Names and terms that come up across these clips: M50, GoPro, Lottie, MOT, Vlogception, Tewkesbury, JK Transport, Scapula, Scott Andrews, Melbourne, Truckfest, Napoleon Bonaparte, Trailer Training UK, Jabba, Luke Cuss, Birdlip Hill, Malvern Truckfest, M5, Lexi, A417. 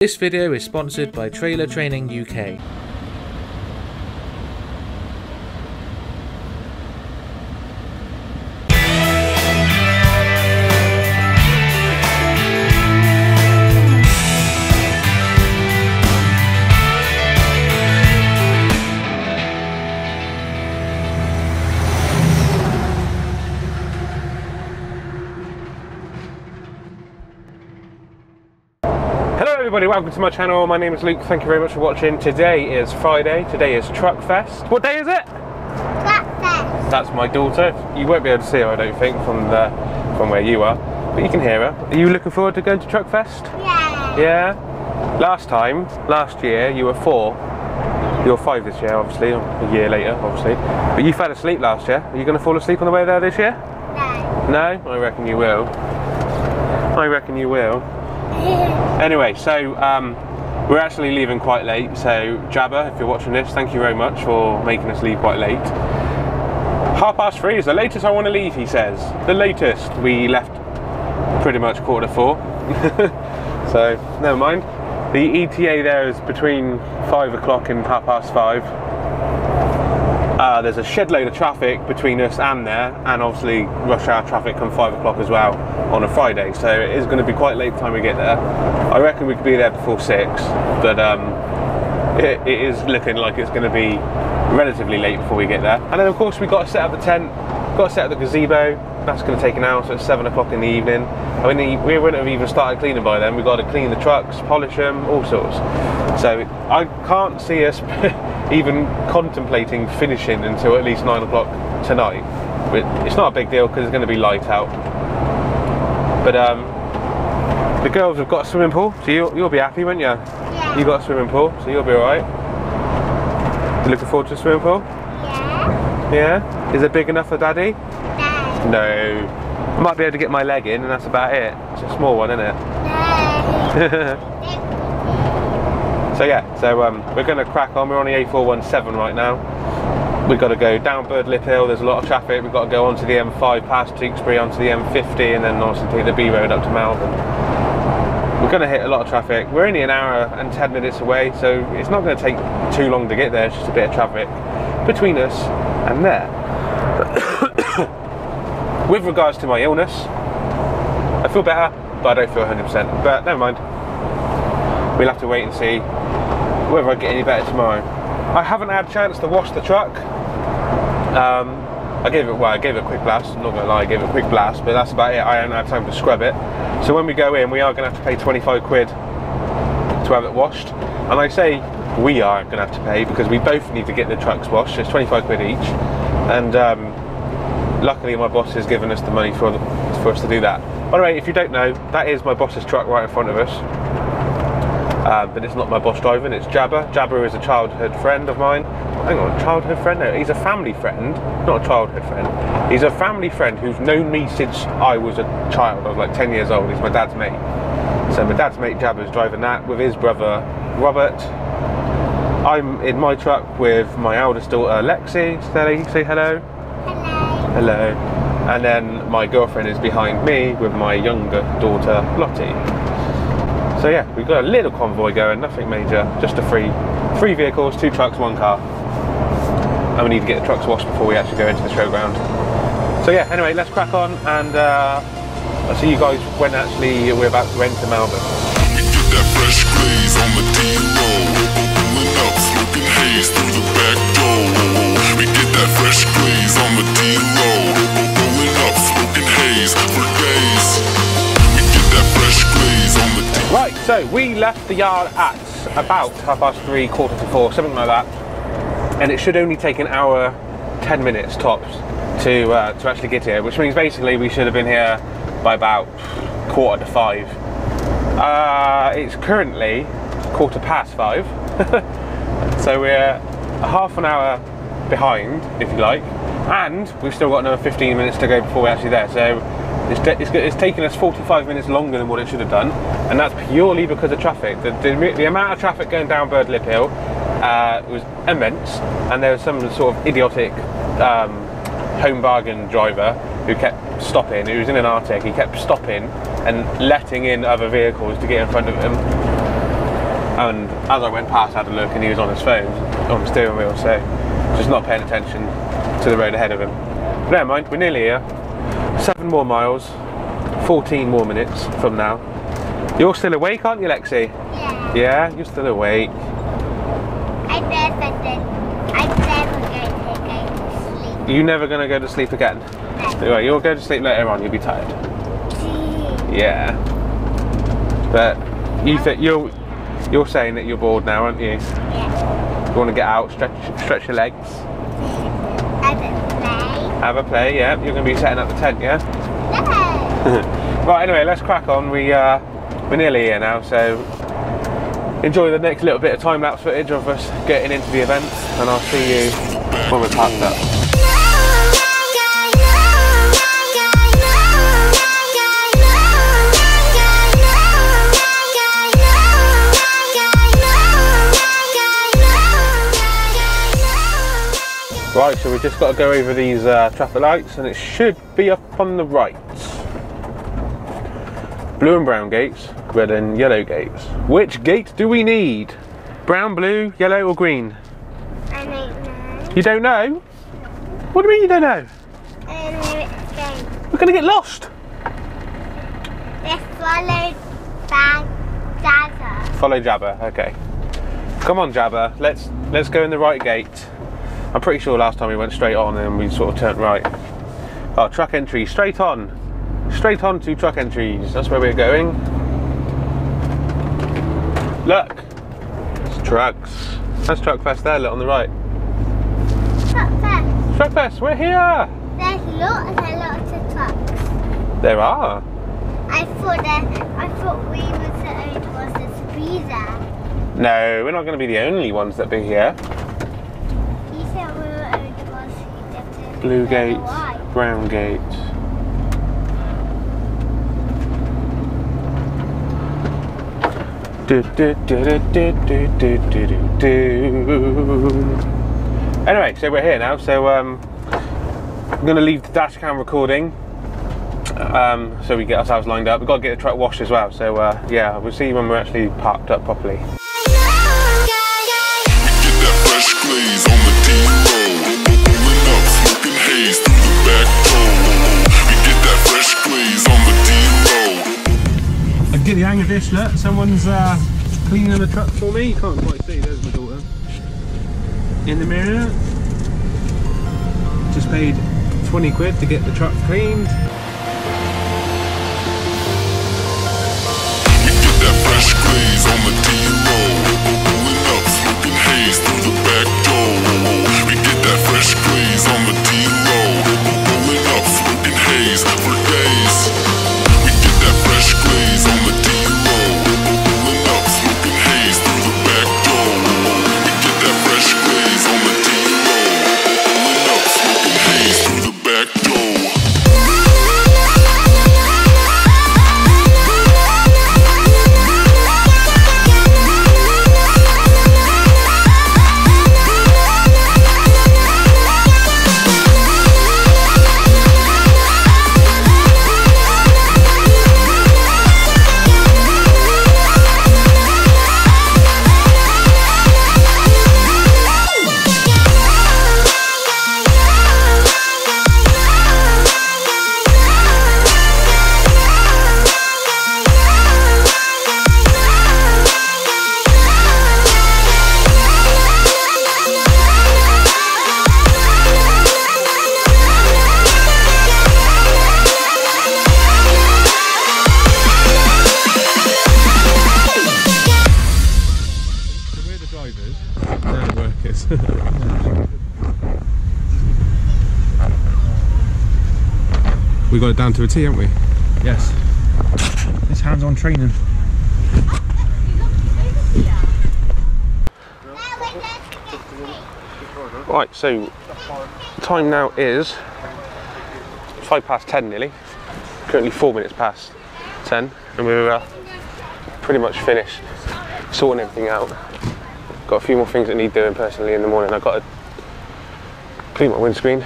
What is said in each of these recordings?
This video is sponsored by Trailer Training UK. Everybody, welcome to my channel. My name is Luke. Thank you very much for watching. Today is Friday. Today is Truckfest. What day is it? Truckfest. That's my daughter. You won't be able to see her, I don't think, from where you are, but you can hear her. Are you looking forward to going to Truckfest? Yeah. Yeah. Last year, you were 4. You're 5 this year, obviously. A year later, obviously. But you fell asleep last year. Are you going to fall asleep on the way there this year? No. No? I reckon you will. I reckon you will. Anyway, so we're actually leaving quite late, so Jabba, if you're watching this, thank you very much for making us leave quite late. 3:30 is the latest I want to leave, he says. The latest. We left pretty much 4:45. So, never mind. The ETA there is between 5 o'clock and 5:30. There's a shed load of traffic between us and there, and obviously rush hour traffic come 5 o'clock as well on a Friday, so it is going to be quite late time we get there. I reckon we could be there before 6, but it is looking like it's going to be relatively late before we get there. And then of course we've got to set up the tent, got to set up the gazebo. That's going to take an hour, so it's 7 o'clock in the evening. I mean, we wouldn't have even started cleaning by then. We've got to clean the trucks, polish them, all sorts. So I can't see us even contemplating finishing until at least 9 o'clock tonight. But it's not a big deal because it's going to be light out. But the girls have got a swimming pool, so you'll be happy, won't you? Yeah. You've got a swimming pool, so you'll be alright. You looking forward to a swimming pool? Yeah. Yeah? Is it big enough for Daddy? No. No. I might be able to get my leg in and that's about it. It's a small one, isn't it? No. So yeah, so we're going to crack on. We're on the A417 right now. We've got to go down Birdlip Hill. There's a lot of traffic. We've got to go onto the M5 past Tewkesbury, onto the M50, and then obviously take the B road up to Malvern. We're going to hit a lot of traffic. We're only an hour and 10 minutes away, so it's not going to take too long to get there. It's just a bit of traffic between us and there. With regards to my illness, I feel better, but I don't feel 100%. But never mind. We'll have to wait and see whether I get any better tomorrow. I haven't had a chance to wash the truck. I gave it a quick blast, I'm not gonna lie, I gave it a quick blast, but that's about it. I haven't had time to scrub it. So when we go in, we are gonna have to pay 25 quid to have it washed. And I say we are gonna have to pay because we both need to get the trucks washed. It's 25 quid each. And luckily my boss has given us the money for us to do that. By the way, if you don't know, that is my boss's truck right in front of us. But it's not my boss driving, it's Jabba. Jabba is a childhood friend of mine. Hang on, childhood friend? No, he's a family friend, not a childhood friend. He's a family friend who's known me since I was a child. I was like 10 years old. He's my dad's mate. So my dad's mate Jabba's driving that with his brother Robert. I'm in my truck with my eldest daughter Lexi. Say hello. Hello. Hello. And then my girlfriend is behind me with my younger daughter Lottie. So yeah, we've got a little convoy going, nothing major, just the three vehicles, 2 trucks, 1 car. And we need to get the trucks washed before we actually go into the showground. So yeah, anyway, let's crack on and I'll see you guys when actually we're about to enter Melbourne. You get that fresh glaze on the D-roll, opening up, smoking haze through the back door. We get that fresh glaze on the D-roll, opening up, smoking haze for days. Right, so we left the yard at about 3:30, 3:45, something like that, and it should only take an hour, 10 minutes tops to actually get here, which means basically we should have been here by about 4:45. It's currently 5:15, so we're half an hour behind, if you like, and we've still got another 15 minutes to go before we're actually there. So. It's taken us 45 minutes longer than what it should have done, and that's purely because of traffic. The amount of traffic going down Birdlip Hill was immense, and there was some sort of idiotic home bargain driver who kept stopping. He was in an Arctic, he kept stopping and letting in other vehicles to get in front of him. And as I went past, I had a look and he was on his phone, on the steering wheel, so just not paying attention to the road ahead of him. But never mind, we're nearly here. 7 more miles, 14 more minutes from now. You're still awake, aren't you, Lexi? Yeah. Yeah, you're still awake. You're never going to go to sleep again? No. You'll go to sleep later on, you'll be tired. Yeah. But you're saying that you're bored now, aren't you? Yeah. You want to get out, stretch your legs? Have a play. Have a play, yeah. You're going to be setting up the tent, yeah? No. Right, anyway, let's crack on. We're nearly here now, so enjoy the next little bit of time-lapse footage of us getting into the event, and I'll see you when we're packed up. Right, so we've just got to go over these traffic lights, and it should be up on the right. Blue and brown gates, red and yellow gates. Which gate do we need? Brown, blue, yellow or green? I don't know. You don't know? What do you mean you don't know? I don't know which gate. We're going to get lost. Let's follow Jabba. Follow Jabba, okay. Come on Jabba, let's go in the right gate. I'm pretty sure last time we went straight on and we sort of turned right. Oh, truck entry, straight on. Straight on to truck entries. That's where we're going. Look, it's trucks. That's Truckfest there, look on the right. Truckfest. Truckfest, we're here. There's lots of trucks. There are. I thought we were the only ones that be there. No, we're not going to be the only ones that be here. Blue gates, brown gates. Anyway, so we're here now, so I'm going to leave the dash cam recording so we get ourselves lined up. We've got to get the truck washed as well, so yeah, we'll see when we're actually parked up properly. I get the hang of this, look, someone's cleaning the truck for me. You can't quite see, there's my daughter. In the mirror. Just paid 20 quid to get the truck cleaned. You get that fresh glaze on the D-roll. Pulling up, smoking haze through the back door. We get that fresh glaze on the D-roll. Pulling up, smoking haze for days. We got it down to a T, haven't we? Yes. It's hands-on training. Right, so time now is 10:05 nearly. Currently 10:04, and we're pretty much finished sorting everything out. Got a few more things that need doing personally in the morning. I've got to clean my windscreen.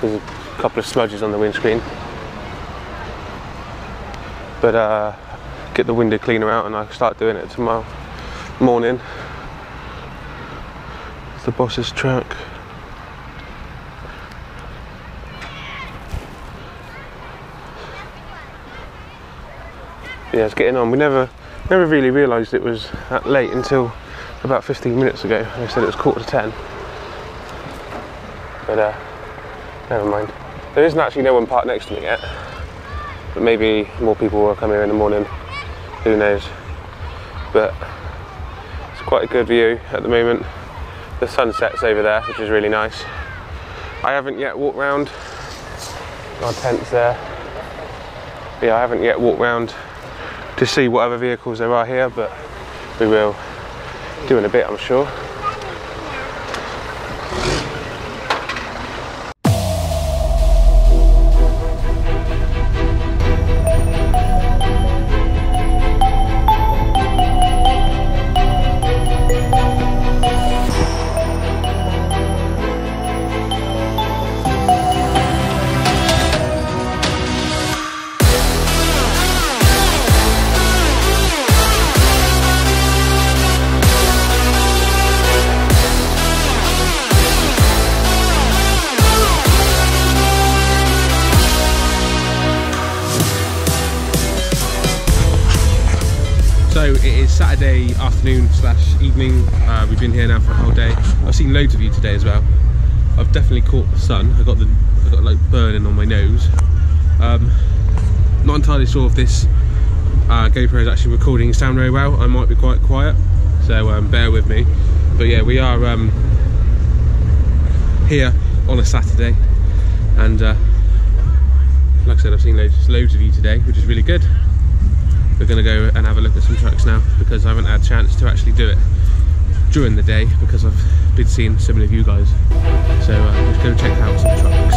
There's a couple of smudges on the windscreen, but get the window cleaner out and I start doing it tomorrow morning. It's the boss's truck. Yeah, it's getting on. We never really realised it was that late until about 15 minutes ago. They said it was 10:15. But never mind. There isn't actually no one parked next to me yet. But maybe more people will come here in the morning. Who knows? But it's quite a good view at the moment. The sun sets over there, which is really nice. I haven't yet walked round. Our tent's there. But yeah, I haven't yet walked round to see what other vehicles there are here, but we will do in a bit, I'm sure. Saturday afternoon / evening. We've been here now for a whole day. I've seen loads of you today as well. I've definitely caught the sun. I got like burning on my nose. Not entirely sure if this GoPro is actually recording sound very well. I might be quite quiet, so bear with me. But yeah, we are here on a Saturday, and like I said, I've seen loads of you today, which is really good. We're going to go and have a look at some trucks now, because I haven't had a chance to actually do it during the day because I've been seeing so many of you guys. So let's go check out some trucks.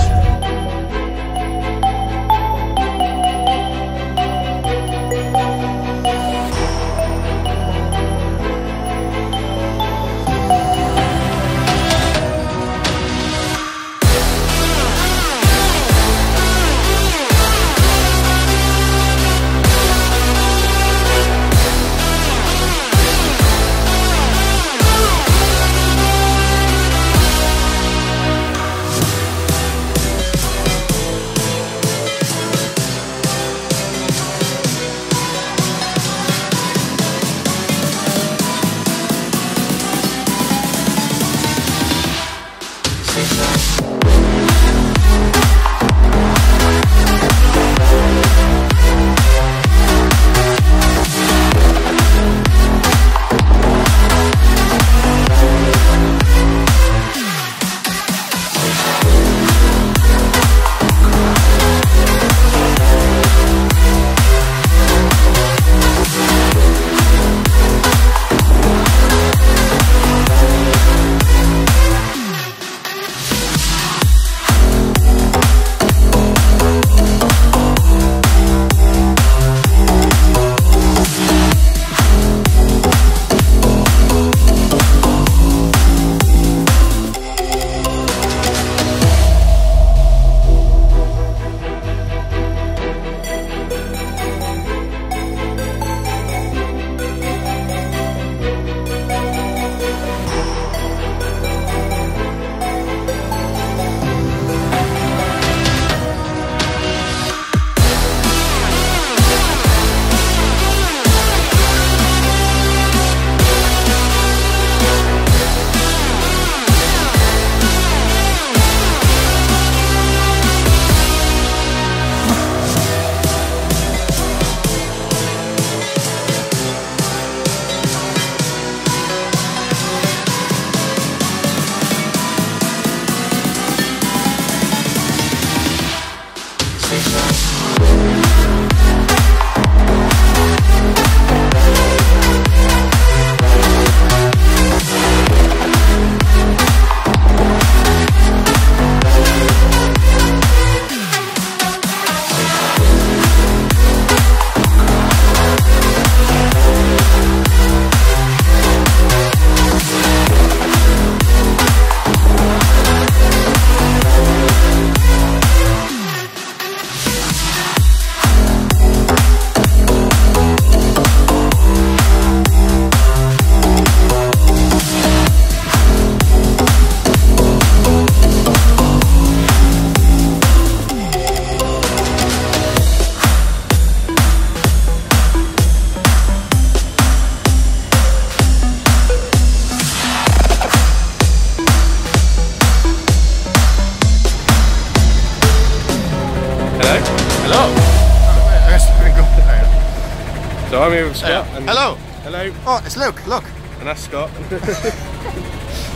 So I'm here with Scott. Hello. Hello. Oh, it's Luke. Look. And that's Scott.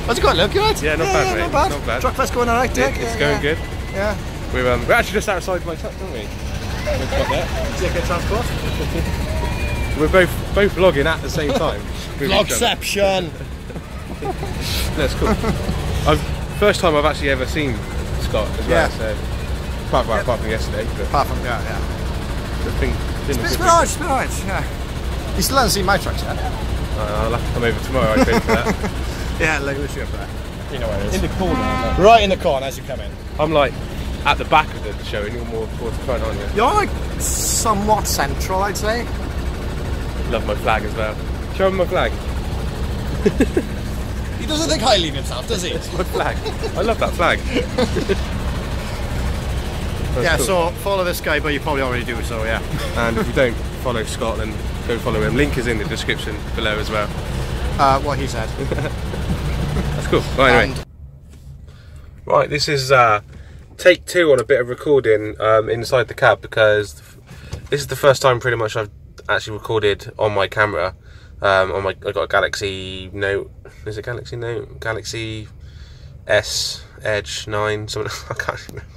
How's it going, Luke? You right? Yeah, not bad, mate. Not bad. Truckfest going alright, Dick? It's going good. Yeah. We're actually just outside my truck, aren't we? We've got that. JK Transport. We're both vlogging at the same time. Vlogception. That's cool. First time I've actually ever seen Scott as well. So, apart from yesterday. But apart from yeah. It's been alright. Yeah. You still haven't seen my trucks yet. I'll have to come over tomorrow. I think for that. Yeah, like literally up there. You know where it is. In the corner. Right in the corner as you come in. I'm like at the back of the show, and you're more towards the front, aren't you? You're like somewhat central, I'd say. Love my flag as well. Show him my flag. He doesn't think highly of himself, does he? It's my flag. I love that flag. Cool. So follow this guy, but you probably already do, so yeah. And if you don't follow Scott, then go follow him. Link is in the description below as well. What he said. That's cool. Right, anyway. Right, this is take two on a bit of recording inside the cab, because this is the first time pretty much I've actually recorded on my camera. I got a Galaxy Note, is it Galaxy Note? Galaxy S Edge 9, something, I can't remember.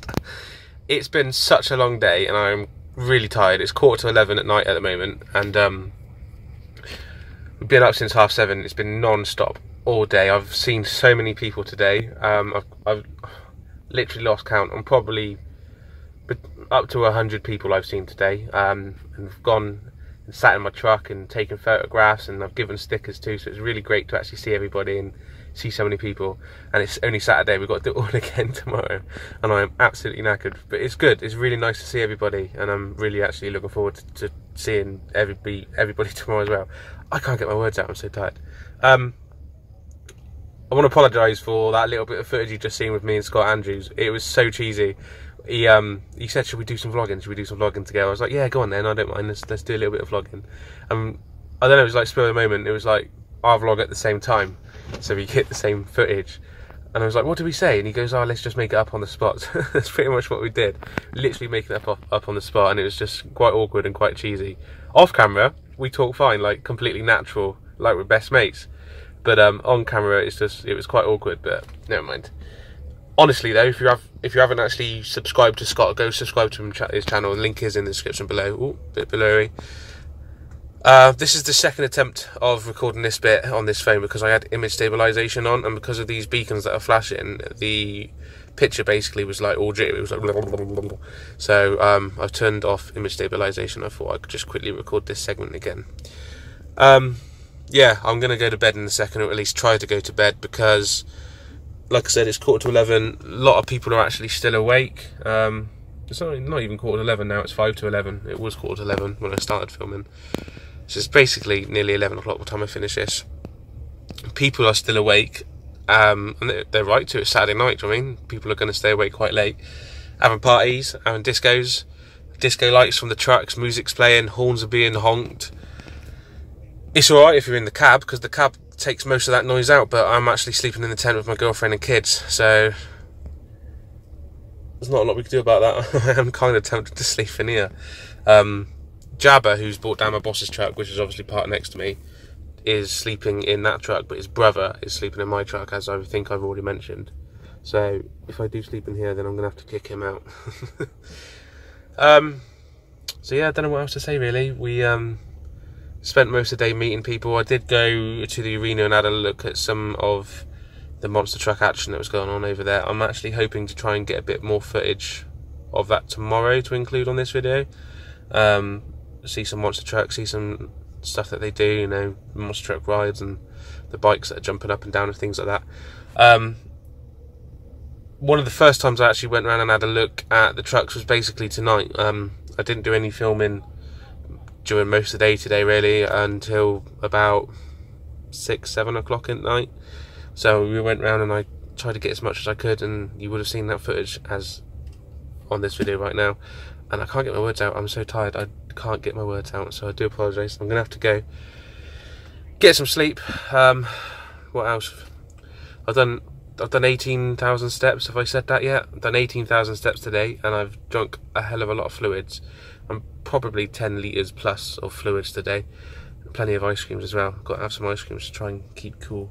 It's been such a long day and I'm really tired. It's 11:15 at night at the moment, and we've been up since 7:30. It's been non-stop all day. I've seen so many people today. I've literally lost count. I'm probably up to 100 people I've seen today, and I've gone and sat in my truck and taken photographs, and I've given stickers too, so it's really great to actually see everybody and see so many people. And it's only Saturday, we've got to do it all again tomorrow, and I'm absolutely knackered, but it's good. It's really nice to see everybody, and I'm really actually looking forward to seeing everybody tomorrow as well. I can't get my words out, I'm so tired. I want to apologise for that little bit of footage you just seen with me and Scott Andrews. It was so cheesy. He said, should we do some vlogging? Should we do some vlogging together? I was like, yeah, go on then, I don't mind, let's do a little bit of vlogging. I don't know, it was like spur of the moment. It was like, our vlog at the same time, so we get the same footage. And I was like, what do we say? And he goes, oh, let's just make it up on the spot. That's pretty much what we did. Literally make it up on the spot, and it was just quite awkward and quite cheesy. Off camera, we talk fine, like completely natural, like we're best mates. But on camera, it was quite awkward, but never mind. Honestly though, if you haven't actually subscribed to Scott, go subscribe to his channel. The link is in the description below. Ooh, bit blurry. This is the second attempt of recording this bit on this phone, because I had image stabilization on, and because of these beacons that are flashing, the picture basically was like all jittery. It was like blah, blah, blah, blah. So I've turned off image stabilization. I thought I could just quickly record this segment again. Yeah, I'm gonna go to bed in a second, or at least try to go to bed, because like I said, it's 11:15. A lot of people are actually still awake. It's not even 11:15 now, it's 5:55. It was 11:15 when I started filming. So it's basically nearly 11 o'clock by the time I finish this. People are still awake, and they're right to. It's Saturday night, do you know what I mean? People are going to stay awake quite late. Having parties, having discos, disco lights from the trucks, music's playing, horns are being honked. It's alright if you're in the cab, because the cab takes most of that noise out, but I'm actually sleeping in the tent with my girlfriend and kids, so there's not a lot we can do about that. I am kind of tempted to sleep in here. Jabba, who's brought down my boss's truck, which is obviously parked next to me, is sleeping in that truck, but his brother is sleeping in my truck, as I think I've already mentioned. So if I do sleep in here, then I'm going to have to kick him out. So yeah, I don't know what else to say really. We spent most of the day meeting people. I did go to the arena and had a look at some of the monster truck action that was going on over there. I'm actually hoping to try and get a bit more footage of that tomorrow to include on this video. See some monster trucks, see some stuff that they do, you know, monster truck rides and the bikes that are jumping up and down and things like that. One of the first times I actually went around and had a look at the trucks was basically tonight. I didn't do any filming during most of the day today really, until about 6-7 o'clock at night. So we went round and I tried to get as much as I could, and you would have seen that footage as on this video right now. And I can't get my words out, I'm so tired, I can't get my words out, so I do apologise. I'm going to have to go get some sleep. What else? I've done 18,000 steps, have I said that yet? I've done 18,000 steps today, and I've drunk a hell of a lot of fluids. and probably 10 litres plus of fluids today. And plenty of ice creams as well. I've got to have some ice creams to try and keep cool.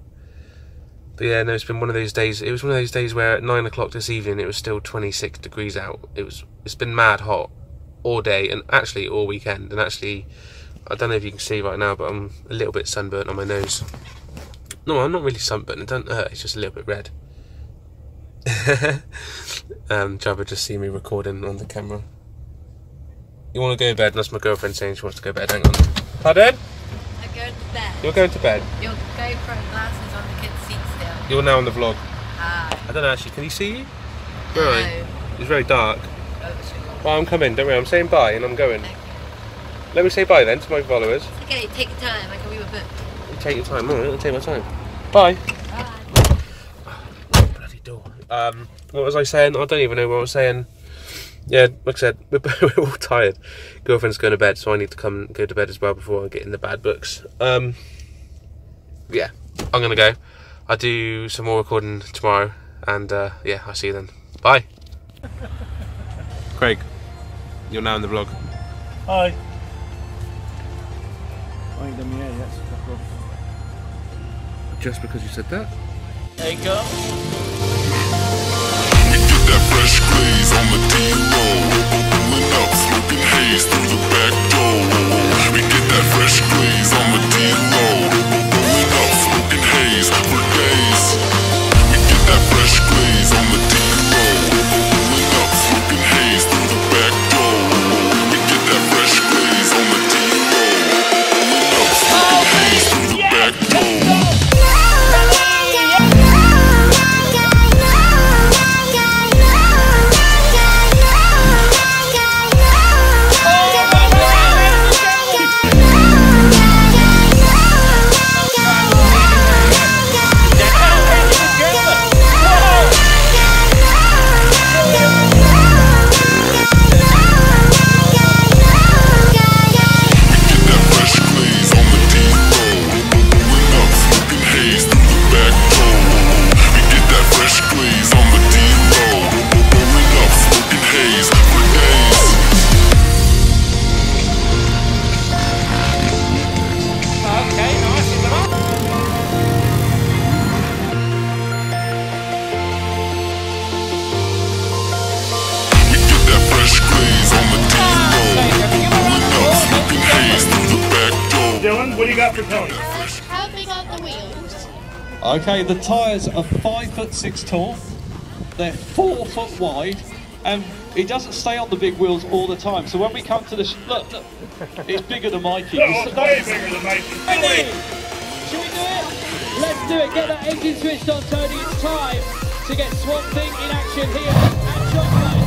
But yeah, no, it's been one of those days. It was one of those days where at 9 o'clock this evening it was still 26 degrees out. It's been mad hot all day and actually all weekend. And actually, I don't know if you can see right now, but I'm a little bit sunburnt on my nose. No, I'm not really sunburnt. It doesn't hurt. It's just a little bit red. Jabba just see me recording on the camera. You want to go to bed? That's my girlfriend saying she wants to go to bed. Hang on. Pardon? I'm going to bed. You're going to bed? Your GoPro glasses on the kid's seat still. You're now on the vlog. I don't know actually. Can he see you? No. Right. It's very dark. Well, I'm coming. Don't worry. I'm saying bye and I'm going. Okay. Let me say bye then to my followers. It's okay. Take your time. I can read my book. You take your time. All right. I'll take my time. Bye. Bye. Oh, bloody door. What was I saying? I don't even know what I was saying. Yeah, like I said, we're all tired. Girlfriend's going to bed, so I need to come go to bed as well before I get in the bad books. Yeah, I'm going to go. I'll do some more recording tomorrow, and yeah, I'll see you then. Bye. Craig, you're now in the vlog. Hi. I ain't done my hair yet, so fuck off. Just because you said that? There you go. That fresh glaze on the D-roll, pulling up, smoking haze through the back door. We get that fresh glaze on the D-roll, pulling up, smoking haze for days. We get that fresh glaze on the D-roll, pulling up, smoking haze through the back door. We get that fresh glaze on the D-roll, pulling up, smoking haze through the back door. Okay, the tyres are 5'6" tall, they're 4 foot wide, and it doesn't stay on the big wheels all the time. So when we come to the look, look, it's bigger than Mikey. Look, it's way bigger than Mikey. Ready? Should we do it? Let's do it. Get that engine switched on, Tony. It's time to get Swamp Thing in action here at Truckfest.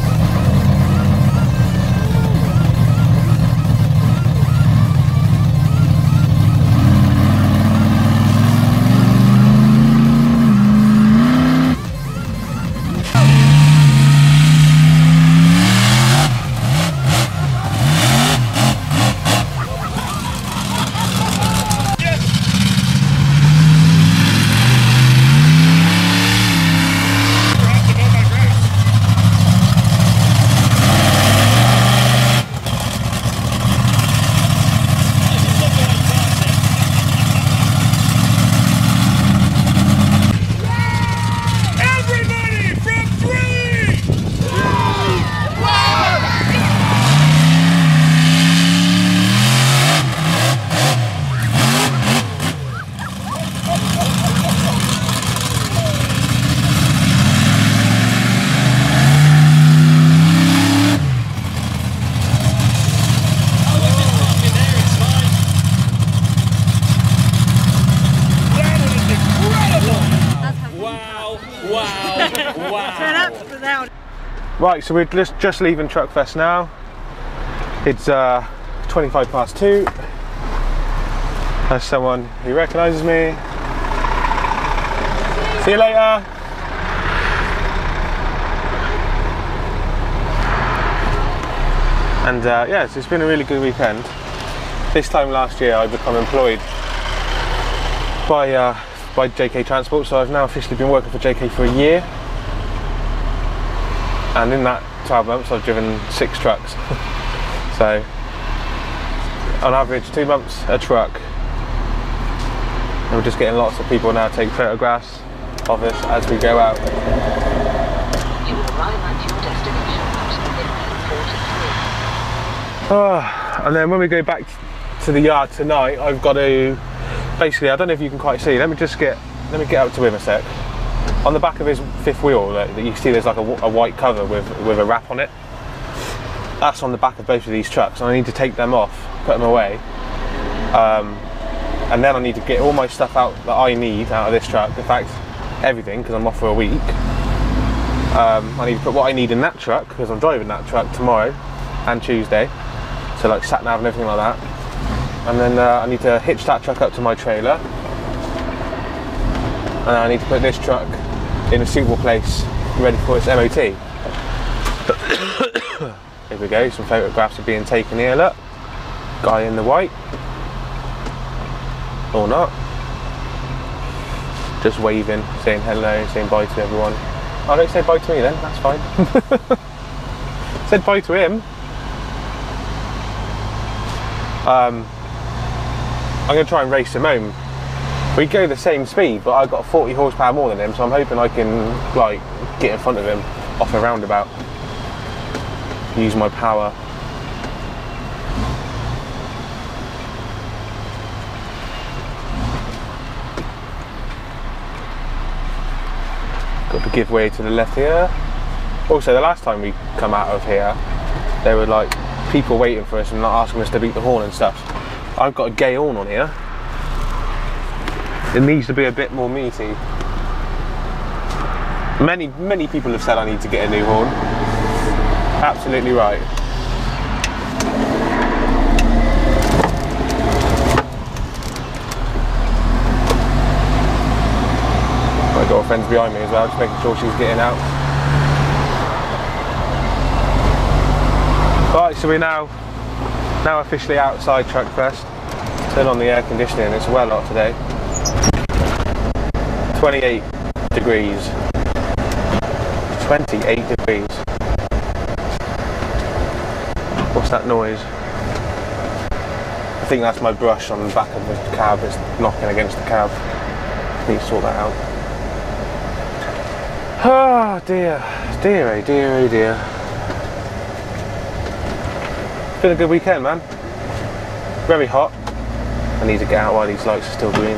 Right, so we're just leaving Truckfest now. It's 25 past two. There's someone who recognises me. See you later. And yeah, so it's been a really good weekend. This time last year I became employed by JK Transport, so I've now officially been working for JK for a year. And in that 12 months I've driven 6 trucks. So on average 2 months a truck. And we're just getting lots of people now take photographs of us as we go out. You will arrive at your destination at 15:43. Oh, and then when we go back to the yard tonight, I've got to basically, I don't know if you can quite see, let me get up to him a sec. On the back of his fifth wheel that you see, there's like a white cover with a wrap on it. That's on the back of both of these trucks, and I need to take them off, put them away, and then I need to get all my stuff out that I need out of this truck. In fact, everything, because I'm off for a week. I need to put what I need in that truck, because I'm driving that truck tomorrow and Tuesday, so like sat nav and everything like that. And then I need to hitch that truck up to my trailer, and I need to put this truck in a suitable place ready for its MOT. Here we go, some photographs are being taken here, look. Guy in the white. Or not. Just waving, saying hello, saying bye to everyone. Oh, don't say bye to me then, that's fine. Said bye to him. I'm going to try and race him home. We go the same speed, but I've got 40 horsepower more than him, so I'm hoping I can like get in front of him off a roundabout. Use my power. Got to give way to the left here. Also, the last time we come out of here, there were like people waiting for us and not asking us to beat the horn and stuff. I've got a gay horn on here. It needs to be a bit more meaty. Many people have said I need to get a new horn. Absolutely right. My girlfriend's behind me as well, just making sure she's getting out. Right, so we're now officially outside Truckfest. Turn on the air conditioning, it's well hot today. 28 degrees. 28 degrees. What's that noise? I think that's my brush on the back of the cab. It's knocking against the cab. Need to sort that out. Ah, oh dear, dear, oh dear, oh dear. It's been a good weekend, man. Very hot. I need to get out while these lights are still green.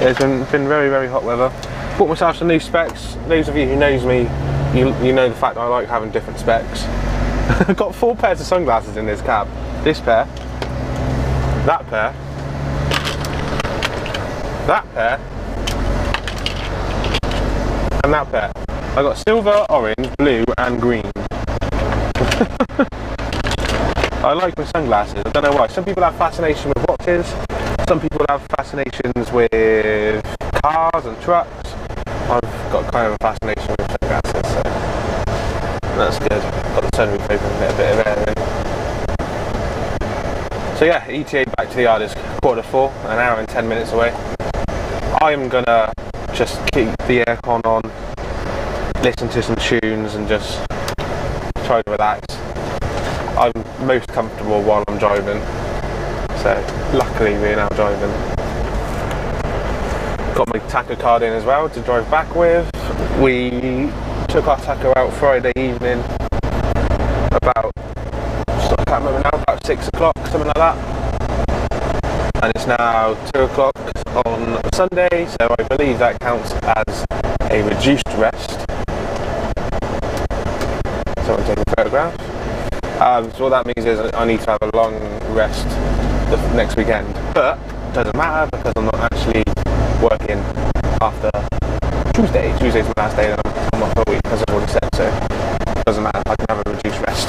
Yeah, it's been very, very hot weather. Bought myself some new specs. Those of you who knows me, you know the fact that I like having different specs. I've got 4 pairs of sunglasses in this cab. This pair, that pair, that pair, and that pair. I've got silver, orange, blue and green. I like my sunglasses, I don't know why. Some people have fascination with watches, some people have fascinations with cars and trucks. I've got kind of a fascination with sunglasses, so that's good. Got the sunroof open and get a bit of air in. So yeah, ETA back to the yard is 4:15, an hour and 10 minutes away. I'm gonna just keep the aircon on, listen to some tunes and just try to relax. I'm most comfortable while I'm driving, so luckily we're now driving. Got my tacker card in as well to drive back with. We took our tacker out Friday evening about, I can't remember now, about 6 o'clock, something like that. And it's now 2 o'clock on Sunday, so I believe that counts as a reduced rest. Someone take a photograph. So what that means is I need to have a long rest the next weekend, but it doesn't matter because I'm not actually working after Tuesday. Tuesday's my last day and I'm off for a week, as I've already said, so it doesn't matter, I can have a reduced rest.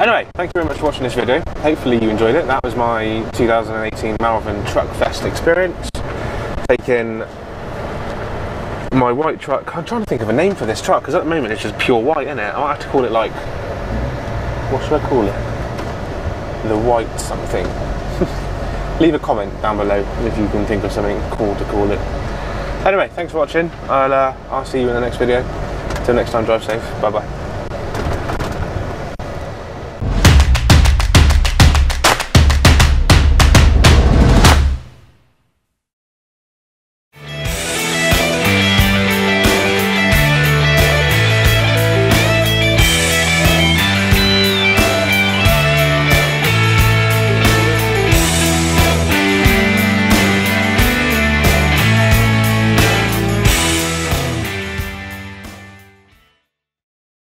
Anyway, thank you very much for watching this video. Hopefully you enjoyed it. That was my 2018 Malvern Truckfest experience. Taking my white truck, I'm trying to think of a name for this truck because at the moment it's just pure white, isn't it? I might have to call it like, what should I call it? The white something. Leave a comment down below if you can think of something cool to call it. Anyway, thanks for watching. I'll see you in the next video. Till next time, drive safe. Bye bye.